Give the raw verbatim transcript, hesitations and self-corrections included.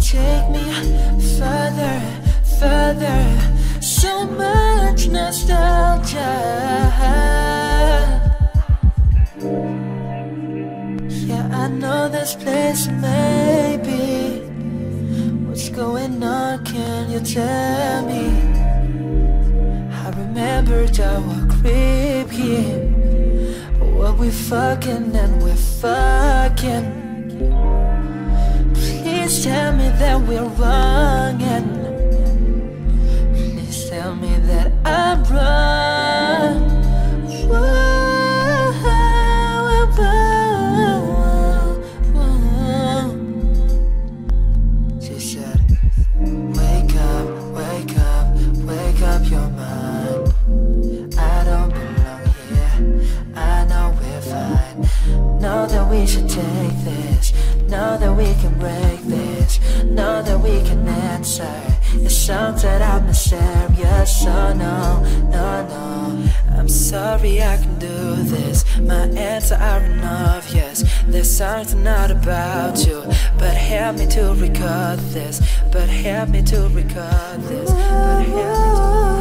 take me further, further. So much nostalgia. Yeah, I know this place maybe. What's going on, can you tell me? I remembered our crib here. Well, we fucking and we're fucking. Please tell me that we're wrong, and please tell me that I'm wrong. Whoa, whoa, whoa. She said, wake up, wake up, wake up your mind. I don't belong here, I know we're fine. Know that we should take this, know that we can break this, know that we can answer. It's something I'm mysterious, so no, no, no. I'm sorry I can do this, my answers are obvious. There's something not about you, but help me to record this, but help me to record this, but help me to